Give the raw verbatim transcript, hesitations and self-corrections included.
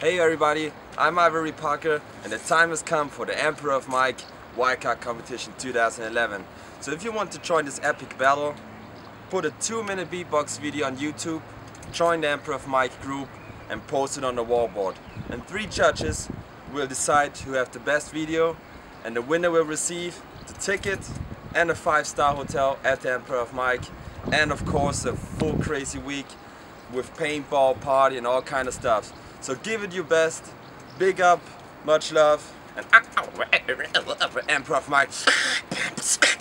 Hey everybody, I'm Ivory Parker and the time has come for the Emperor of Mic Wildcard Competition two thousand eleven. So if you want to join this epic battle, put a two minute beatbox video on YouTube, join the Emperor of Mic group and post it on the wallboard. And three judges will decide who have the best video, and the winner will receive the ticket and a five star hotel at the Emperor of Mic, and of course a full crazy week with paintball party and all kind of stuff. So give it your best, big up, much love, and Emperor of Mic.